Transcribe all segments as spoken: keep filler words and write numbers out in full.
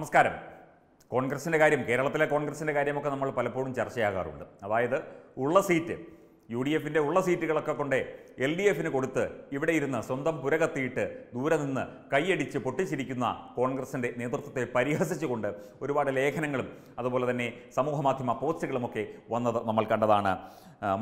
നമസ്കാരം കോൺഗ്രസിന്റെ കാര്യം കേരളത്തിലെ കോൺഗ്രസിന്റെ കാര്യമൊക്കെ നമ്മൾ പലപ്പോഴും ചർച്ചയാകാറുണ്ട് അതായത് ഉള്ള സീറ്റ് യുഡിഎഫിന്റെ ഉള്ള സീറ്റുകളൊക്കെ കൊണ്ടേ എൽഡിഎഫിനെ കൊടുത്ത് ഇവിടെ ഇരുന്ന സ്വന്തം പുരകത്തിയിട്ട് ദൂരെ നിന്ന് കൈയടിച്ച് പൊട്ടിച്ചിരിക്കുന്ന കോൺഗ്രസിന്റെ നേതൃത്വത്തെ പരിഹസിച്ചുകൊണ്ട് ഒരുപാട് ലേഖനങ്ങളും അതുപോലെ തന്നെ സമൂഹ മാധ്യമ പോസ്റ്റുകളും ഒക്കെ വന്നത് നമ്മൾ കണ്ടതാണ്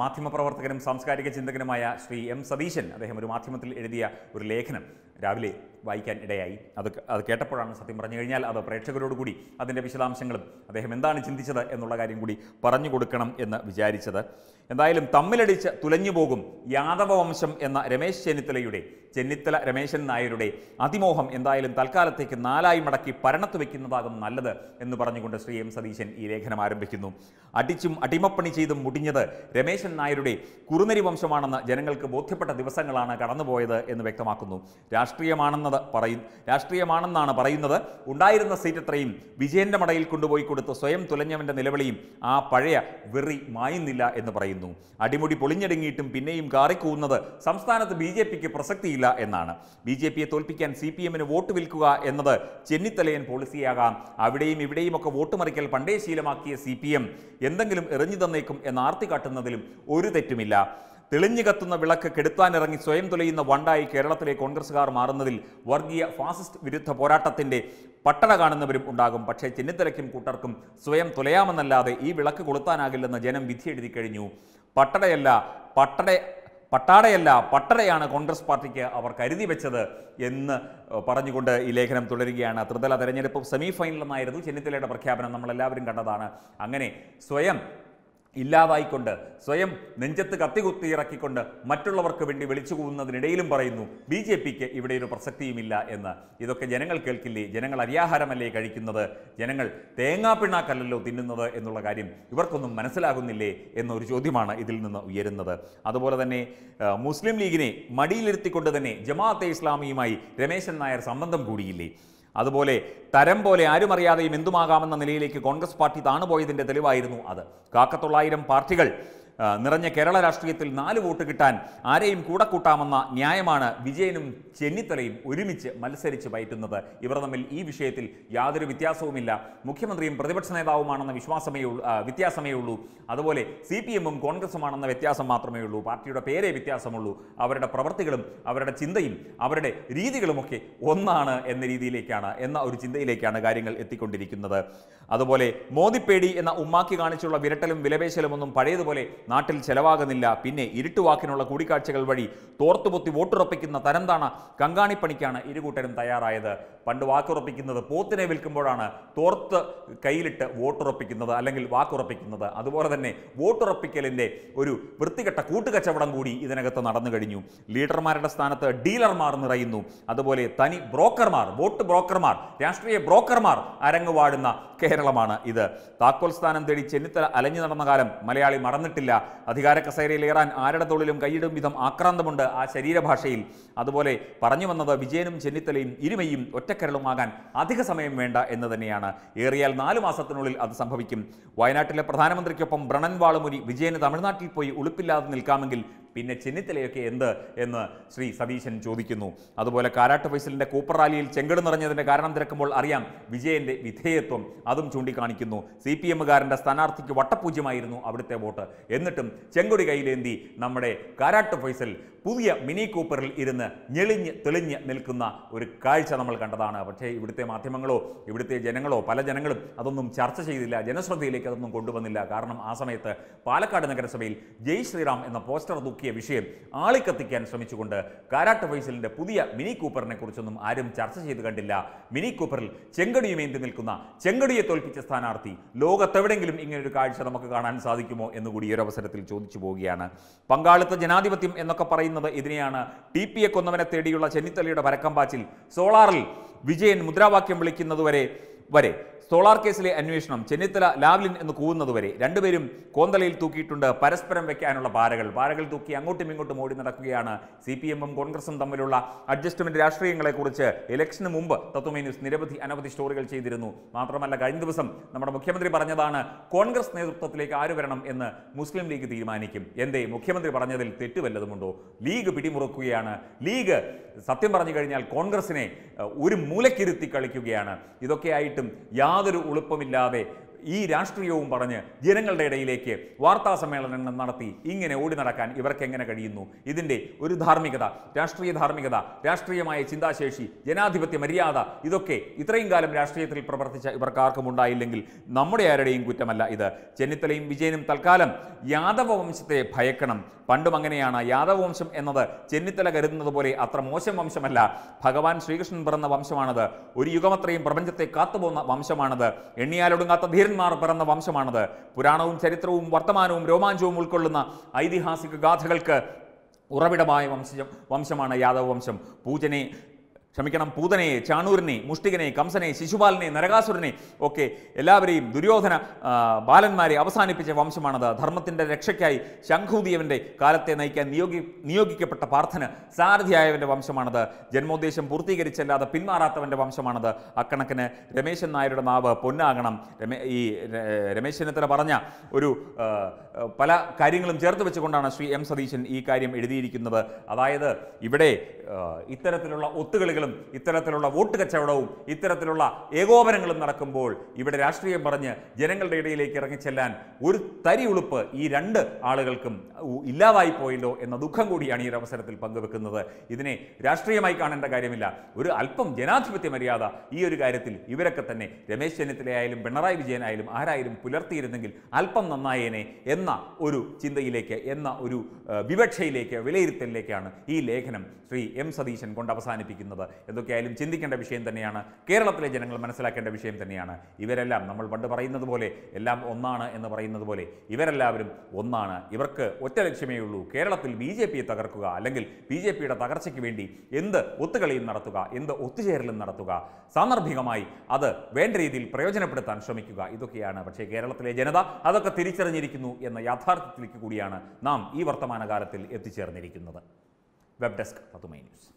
മാധ്യമ പ്രവർത്തകനും സാംസ്കാരിക ചിന്തകനുമായ ശ്രീ എം സതീശൻ അദ്ദേഹം ഒരു മാധ്യമത്തിൽ എഴുതിയ ഒരു ലേഖനം രാവിലെ വായിക്കാൻ ഇടയായി അത് അത് കേട്ടപ്പോഴാണ് സത്യം പറഞ്ഞു കഴിഞ്ഞാൽ അത് പ്രേക്ഷകരോട് കൂടി അതിന്റെ വിശദാംശങ്ങളും അദ്ദേഹം എന്താണ് ചിന്തിച്ചത് എന്നുള്ള കാര്യം കൂടി പറഞ്ഞു കൊടുക്കണം എന്ന് വിചാരിച്ചത് എന്തായാലും തമ്മിലടിച്ച് തുലഞ്ഞു പോകും യാദവ വംശം എന്ന രമേശ് ചെന്നിത്തലയുടെ ചെന്നിത്തല രമേശൻ നായരുടെ അതിമോഹം എന്തായാലും തൽക്കാലത്തേക്ക് നാലായി മടക്കി പരണത്ത് വെക്കുന്നതാകും നല്ലത് എന്ന് പറഞ്ഞുകൊണ്ട് ശ്രീ എം സതീശൻ ഈ ലേഖനം ആരംഭിക്കുന്നു അടിച്ചും അടിമപ്പണി ചെയ്തും മുടിഞ്ഞത് രമേശൻ നായരുടെ കുറുനരി വംശമാണെന്ന് ജനങ്ങൾക്ക് ബോധ്യപ്പെട്ട ദിവസങ്ങളാണ് കടന്നുപോയത് എന്ന് വ്യക്തമാക്കുന്നു രാഷ്ട്രീയമാണെന്നത് പറയും രാഷ്ട്രീയമാണെന്നാണ് പറയുന്നത് ഉണ്ടായിരുന്ന സീറ്റ് അത്രയും വിജയന്റെ മടയിൽ കൊണ്ടുപോയി കൊടുത്ത് സ്വയം തുലഞ്ഞവന്റെ നിലവിളിയും ആ പഴയ വെറി മായുന്നില്ല എന്ന് പറയുന്നു അടിമുടി പൊളിഞ്ഞടുങ്ങിയിട്ടും പിന്നെയും കാറിക്കൂവുന്നത് സംസ്ഥാനത്ത് ബി ജെ പിക്ക് പ്രസക്തിയില്ല എന്നാണ് ബി ജെ പിയെ തോൽപ്പിക്കാൻ സി പി എമ്മിന് വോട്ട് വിൽക്കുക എന്നത് ചെന്നിത്തലയൻ പോളിസിയാകാം അവിടെയും ഇവിടെയും ഒക്കെ വോട്ട് മറിക്കൽ പണ്ടേ ശീലമാക്കിയ സി പി എം എന്തെങ്കിലും എറിഞ്ഞു തന്നേക്കും എന്ന് ആർത്തി കാട്ടുന്നതിലും ഒരു തെറ്റുമില്ല തെളിഞ്ഞു കത്തുന്ന വിളക്ക് കെടുത്താനിറങ്ങി സ്വയം തുലയുന്ന വണ്ടായി കേരളത്തിലെ കോൺഗ്രസ്സുകാർ മാറുന്നതിൽ വർഗീയ ഫാസിസ്റ്റ് വിരുദ്ധ പോരാട്ടത്തിന്റെ പട്ടണ കാണുന്നവരും ഉണ്ടാകും പക്ഷേ ചെന്നിത്തലയ്ക്കും കൂട്ടർക്കും സ്വയം തുലയാമെന്നല്ലാതെ ഈ വിളക്ക് കൊളുത്താനാകില്ലെന്ന് ജനം വിധി എഴുതി കഴിഞ്ഞു പട്ടടയല്ല പട്ടട പട്ടാടയല്ല പട്ടടയാണ് കോൺഗ്രസ് പാർട്ടിക്ക് അവർ കരുതി വെച്ചത് എന്ന് പറഞ്ഞുകൊണ്ട് ഈ ലേഖനം തുടരുകയാണ് ത്രിതല തെരഞ്ഞെടുപ്പ് സെമിഫൈനലെന്നായിരുന്നു ചെന്നിത്തലയുടെ പ്രഖ്യാപനം നമ്മളെല്ലാവരും കണ്ടതാണ് അങ്ങനെ സ്വയം ഇല്ലാതായിക്കൊണ്ട് സ്വയം നെഞ്ചത്ത് കത്തികുത്തി ഇറക്കിക്കൊണ്ട് മറ്റുള്ളവർക്ക് വേണ്ടി വിളിച്ചു കൂവുന്നതിനിടയിലും പറയുന്നു ബി ജെ പിക്ക് ഇവിടെ ഒരു പ്രസക്തിയുമില്ല എന്ന് ഇതൊക്കെ ജനങ്ങൾ കേൾക്കില്ലേ ജനങ്ങൾ അരിയാഹാരമല്ലേ കഴിക്കുന്നത് ജനങ്ങൾ തേങ്ങാപ്പിണ്ണാക്കല്ലല്ലോ തിന്നുന്നത് എന്നുള്ള കാര്യം ഇവർക്കൊന്നും മനസ്സിലാകുന്നില്ലേ എന്നൊരു ചോദ്യമാണ് ഇതിൽ നിന്ന് ഉയരുന്നത് അതുപോലെ തന്നെ മുസ്ലിം ലീഗിനെ മടിയിലിരുത്തിക്കൊണ്ട് തന്നെ ജമാഅത്തെ ഇസ്ലാമിയുമായി രമേശൻ നായർ സംബന്ധം കൂടിയില്ലേ അതുപോലെ തരം പോലെ ആരുമറിയാതെയും എന്തുമാകാമെന്ന നിലയിലേക്ക് കോൺഗ്രസ് പാർട്ടി താണുപോയതിൻ്റെ തെളിവായിരുന്നു അത് കാക്കത്തൊള്ളായിരം പാർട്ടികൾ നിറഞ്ഞ കേരള രാഷ്ട്രീയത്തിൽ നാല് വോട്ട് കിട്ടാൻ ആരെയും കൂടെ കൂട്ടാമെന്ന ന്യായമാണ് വിജയനും ചെന്നിത്തലയും ഒരുമിച്ച് മത്സരിച്ച് പയറ്റുന്നത് ഇവർ തമ്മിൽ ഈ വിഷയത്തിൽ യാതൊരു വ്യത്യാസവുമില്ല മുഖ്യമന്ത്രിയും പ്രതിപക്ഷ നേതാവുമാണെന്ന വിശ്വാസമേ വ്യത്യാസമേ ഉള്ളൂ അതുപോലെ സി പി എമ്മും കോൺഗ്രസുമാണെന്ന വ്യത്യാസം മാത്രമേ ഉള്ളൂ പാർട്ടിയുടെ പേരേ വ്യത്യാസമുള്ളൂ അവരുടെ പ്രവൃത്തികളും അവരുടെ ചിന്തയും അവരുടെ രീതികളുമൊക്കെ ഒന്നാണ് എന്ന രീതിയിലേക്കാണ് എന്ന ഒരു ചിന്തയിലേക്കാണ് കാര്യങ്ങൾ എത്തിക്കൊണ്ടിരിക്കുന്നത് അതുപോലെ മോദിപ്പേടി എന്ന ഉമ്മാക്കി കാണിച്ചുള്ള വിരട്ടലും വിലപേശലും ഒന്നും പഴയതുപോലെ നാട്ടിൽ ചെലവാകുന്നില്ല പിന്നെ ഇരുട്ടുവാക്കിനുള്ള കൂടിക്കാഴ്ചകൾ വഴി തോർത്തുപൊത്തി വോട്ടുറപ്പിക്കുന്ന തരംതാണ കങ്കാണിപ്പണിക്കാണ് ഇരുകൂട്ടരും തയ്യാറായത് പണ്ട് വാക്കുറപ്പിക്കുന്നത് പോത്തിനെ വിൽക്കുമ്പോഴാണ് തോർത്ത് കയ്യിലിട്ട് വോട്ടുറപ്പിക്കുന്നത് അല്ലെങ്കിൽ വാക്കുറപ്പിക്കുന്നത് അതുപോലെ തന്നെ വോട്ടുറപ്പിക്കലിൻ്റെ ഒരു വൃത്തികെട്ട കൂട്ടുകച്ചവടം കൂടി ഇതിനകത്ത് നടന്നു കഴിഞ്ഞു ലീഡർമാരുടെ സ്ഥാനത്ത് ഡീലർമാർ നിറയുന്നു അതുപോലെ തനി ബ്രോക്കർമാർ വോട്ട് ബ്രോക്കർമാർ രാഷ്ട്രീയ ബ്രോക്കർമാർ അരങ്ങുവാടുന്ന കേരളമാണ് ഇത് താക്കോൽ സ്ഥാനം തേടി ചെന്നിത്തല അലഞ്ഞു നടന്ന കാലം മലയാളി മറന്നിട്ടില്ല അധികാര കസേരയിലേറാൻ ആരുടെ തൊഴിലും കൈയിടും വിധം ആക്രാന്തമുണ്ട് ആ ശരീരഭാഷയിൽ അതുപോലെ പറഞ്ഞു വന്നത് വിജയനും ചെന്നിത്തലയും ഇരുമയും ഒറ്റക്കരളുമാകാൻ അധിക സമയം വേണ്ട എന്ന് തന്നെയാണ് ഏറിയാൽ നാലു മാസത്തിനുള്ളിൽ അത് സംഭവിക്കും വയനാട്ടിലെ പ്രധാനമന്ത്രിക്കൊപ്പം ബ്രണൻ വാളുമുരി വിജയന് തമിഴ്നാട്ടിൽ പോയി ഉളുപ്പില്ലാതെ നിൽക്കാമെങ്കിൽ പിന്നെ ചെന്നിത്തലയൊക്കെ എന്ത് എന്ന് ശ്രീ സതീശൻ ചോദിക്കുന്നു അതുപോലെ കാരാട്ട് ഫൈസലിന്റെ കൂപ്പർ റാലിയിൽ ചെങ്കട് നിറഞ്ഞതിന്റെ കാരണം തിരക്കുമ്പോൾ അറിയാം വിജയന്റെ വിധേയത്വം അതും ചൂണ്ടിക്കാണിക്കുന്നു സി പി എമ്മുകാരൻ്റെ സ്ഥാനാർത്ഥിക്ക് വട്ടപൂജ്യമായിരുന്നു അവിടുത്തെ വോട്ട് എന്നിട്ടും ചെങ്കൊടി കയ്യിലേന്തി നമ്മുടെ കാരാട്ട് ഫൈസൽ പുതിയ മിനി കൂപ്പറിൽ ഇരുന്ന് ഞെളിഞ്ഞ് തെളിഞ്ഞ് നിൽക്കുന്ന ഒരു കാഴ്ച നമ്മൾ കണ്ടതാണ് പക്ഷേ ഇവിടുത്തെ മാധ്യമങ്ങളോ ഇവിടുത്തെ ജനങ്ങളോ പല ജനങ്ങളും അതൊന്നും ചർച്ച ചെയ്തില്ല ജനശ്രദ്ധയിലേക്ക് അതൊന്നും കൊണ്ടുവന്നില്ല കാരണം ആ സമയത്ത് പാലക്കാട് നഗരസഭയിൽ ജയ് ശ്രീറാം എന്ന പോസ്റ്റർ തൂക്കിയ വിഷയം ആളിക്കത്തിക്കാൻ ശ്രമിച്ചുകൊണ്ട് കാരാട്ട് ഫൈസലിൻ്റെ പുതിയ മിനി കൂപ്പറിനെ കുറിച്ചൊന്നും ആരും ചർച്ച ചെയ്ത് കണ്ടില്ല മിനി കൂപ്പറിൽ ചെങ്കടിയുമേന്തി നിൽക്കുന്ന ചെങ്കടിയെ തോൽപ്പിച്ച സ്ഥാനാർത്ഥി ലോകത്തെവിടെങ്കിലും ഇങ്ങനൊരു കാഴ്ച നമുക്ക് കാണാൻ സാധിക്കുമോ എന്നുകൂടി ഈ ഒരു അവസരത്തിൽ ചോദിച്ചു പോവുകയാണ് പങ്കാളിത്ത ജനാധിപത്യം എന്നൊക്കെ പറയുന്നത് ഇതിനെയാണ് ടി പി എ കൊന്നവനെ തേടിയുള്ള ചെന്നിത്തലയുടെ പരക്കമ്പാച്ചിൽ സോളാറിൽ വിജയൻ മുദ്രാവാക്യം വിളിക്കുന്നതുവരെ വരെ സോളാർ കേസിലെ അന്വേഷണം ചെന്നിത്തല ലാവ്ലിൻ എന്ന് കൂവുന്നതുവരെ രണ്ടുപേരും കോന്തലയിൽ തൂക്കിയിട്ടുണ്ട് പരസ്പരം വെക്കാനുള്ള പാരകൾ പാരകൾ തൂക്കി അങ്ങോട്ടും ഇങ്ങോട്ടും ഓടി നടക്കുകയാണ് സി പി എമ്മും കോൺഗ്രസും തമ്മിലുള്ള അഡ്ജസ്റ്റ്മെന്റ് രാഷ്ട്രീയങ്ങളെക്കുറിച്ച് ഇലക്ഷന് മുമ്പ് തത്വമേ ന്യൂസ് നിരവധി അനവധി സ്റ്റോറികൾ ചെയ്തിരുന്നു. മാത്രമല്ല കഴിഞ്ഞ ദിവസം നമ്മുടെ മുഖ്യമന്ത്രി പറഞ്ഞതാണ് കോൺഗ്രസ് നേതൃത്വത്തിലേക്ക് ആര് വരണം എന്ന് മുസ്ലിം ലീഗ് തീരുമാനിക്കും. എന്തേ മുഖ്യമന്ത്രി പറഞ്ഞതിൽ തെറ്റ് വല്ലതുമുണ്ടോ? ലീഗ് പിടിമുറുക്കുകയാണ്. ലീഗ് സത്യം പറഞ്ഞു കഴിഞ്ഞാൽ കോൺഗ്രസിനെ ഒരു മൂലക്കിരുത്തി കളിക്കുകയാണ്. ഇതൊക്കെയായിട്ടും യാതൊരു ഉളുപ്പമില്ലാതെ ഈ രാഷ്ട്രീയവും പറഞ്ഞ് ജനങ്ങളുടെ ഇടയിലേക്ക് വാർത്താ സമ്മേളനങ്ങൾ നടത്തി ഇങ്ങനെ ഓടി നടക്കാൻ ഇവർക്ക് എങ്ങനെ കഴിയുന്നു? ഇതിൻ്റെ ഒരു ധാർമ്മികത, രാഷ്ട്രീയ ധാർമ്മികത, രാഷ്ട്രീയമായ ചിന്താശേഷി, ജനാധിപത്യ മര്യാദ ഇതൊക്കെ ഇത്രയും കാലം രാഷ്ട്രീയത്തിൽ പ്രവർത്തിച്ച ഇവർക്ക് ആർക്കും ഉണ്ടായില്ലെങ്കിൽ നമ്മുടെ ആരുടെയും കുറ്റമല്ല ഇത്. ചെന്നിത്തലയും വിജയനും തൽക്കാലം യാദവ വംശത്തെ ഭയക്കണം. പണ്ടും അങ്ങനെയാണ്. യാദവ വംശം എന്നത് ചെന്നിത്തല കരുതുന്നത് പോലെ അത്ര മോശം വംശമല്ല. ഭഗവാൻ ശ്രീകൃഷ്ണൻ പിറന്ന വംശമാണത്. ഒരു യുഗമത്രയും പ്രപഞ്ചത്തെ കാത്തുപോകുന്ന വംശമാണത്. എണ്ണിയാലൊടുങ്ങാത്ത ധീര പിറന്ന വംശമാണത്. പുരാണവും ചരിത്രവും വർത്തമാനവും രോമാഞ്ചവും ഉൾക്കൊള്ളുന്ന ഐതിഹാസിക ഗാഥകൾക്ക് ഉറവിടമായ വംശം വംശമാണ് യാദവ വംശം. പൂജനെ ക്ഷമിക്കണം പൂതനെ, ചാണൂരിനെ, മുഷ്ടികനെ, കംസനെ, ശിശുപാലനെ, നരകാസുരനെ ഒക്കെ എല്ലാവരെയും ദുര്യോധന ബാലന്മാരെ അവസാനിപ്പിച്ച വംശമാണത്. ധർമ്മത്തിൻ്റെ രക്ഷയ്ക്കായി ശംഖുദേവന്റെ കാലത്തെ നയിക്കാൻ നിയോഗി നിയോഗിക്കപ്പെട്ട പാർത്ഥന് സാരഥിയായവൻ്റെ വംശമാണത്. ജന്മോദ്ദേശം പൂർത്തീകരിച്ചല്ലാതെ പിന്മാറാത്തവൻ്റെ വംശമാണത്. അക്കണക്കിന് രമേശൻ നായരുടെ നാവ് പൊന്നാകണം. ഈ രമേശ് ചെന്നിത്തല പറഞ്ഞ ഒരു പല കാര്യങ്ങളും ചേർത്ത് വെച്ചുകൊണ്ടാണ് ശ്രീ എം സതീശൻ ഈ കാര്യം എഴുതിയിരിക്കുന്നത്. അതായത് ഇവിടെ ഇത്തരത്തിലുള്ള ഒത്തുകളികൾ ഇത്തരത്തിലുള്ള വോട്ട് കച്ചവടവും ഇത്തരത്തിലുള്ള ഏകോപനങ്ങളും നടക്കുമ്പോൾ ഇവിടെ രാഷ്ട്രീയം പറഞ്ഞ് ജനങ്ങളുടെ ഇടയിലേക്ക് ഇറങ്ങിച്ചെല്ലാൻ ഒരു തരി ഉളുപ്പ് ഈ രണ്ട് ആളുകൾക്കും ഇല്ലാതായി പോയല്ലോ എന്ന ദുഃഖം കൂടിയാണ് ഈ ഒരു അവസരത്തിൽ പങ്കുവെക്കുന്നത്. ഇതിനെ രാഷ്ട്രീയമായി കാണേണ്ട കാര്യമില്ല. ഒരു അല്പം ജനാധിപത്യ മര്യാദ ഈ ഒരു കാര്യത്തിൽ ഇവരൊക്കെ തന്നെ രമേശ് ചെന്നിത്തലയായാലും പിണറായി വിജയനായാലും ആരായാലും പുലർത്തിയിരുന്നെങ്കിൽ അല്പം നന്നായേനെ എന്ന ഒരു ചിന്തയിലേക്ക്, എന്ന ഒരു വിവക്ഷയിലേക്ക്, വിലയിരുത്തലിലേക്കാണ് ഈ ലേഖനം ശ്രീ എം സതീശൻ കൊണ്ട് അവസാനിപ്പിക്കുന്നത്. എന്തൊക്കെയായാലും ചിന്തിക്കേണ്ട വിഷയം തന്നെയാണ്. കേരളത്തിലെ ജനങ്ങൾ മനസ്സിലാക്കേണ്ട വിഷയം തന്നെയാണ്. ഇവരെല്ലാം നമ്മൾ പണ്ട് പറയുന്നത് പോലെ എല്ലാം ഒന്നാണ് എന്ന് പറയുന്നത് പോലെ ഇവരെല്ലാവരും ഒന്നാണ്. ഇവർക്ക് ഒറ്റ ലക്ഷ്യമേ ഉള്ളൂ, കേരളത്തിൽ ബി ജെ പിയെ തകർക്കുക, അല്ലെങ്കിൽ ബി ജെ പിയുടെ തകർച്ചയ്ക്ക് വേണ്ടി എന്ത് ഒത്തുകളിയും നടത്തുക, എന്ത് ഒത്തുചേരലും നടത്തുക, സാന്ദർഭികമായി അത് വേണ്ട രീതിയിൽ പ്രയോജനപ്പെടുത്താൻ ശ്രമിക്കുക. ഇതൊക്കെയാണ്. പക്ഷേ കേരളത്തിലെ ജനത അതൊക്കെ തിരിച്ചറിഞ്ഞിരിക്കുന്നു എന്ന യാഥാർത്ഥ്യത്തിലേക്ക് കൂടിയാണ് നാം ഈ വർത്തമാനകാലത്തിൽ എത്തിച്ചേർന്നിരിക്കുന്നത്. വെബ് ഡെസ്ക് തത്തുമൈ ന്യൂസ്.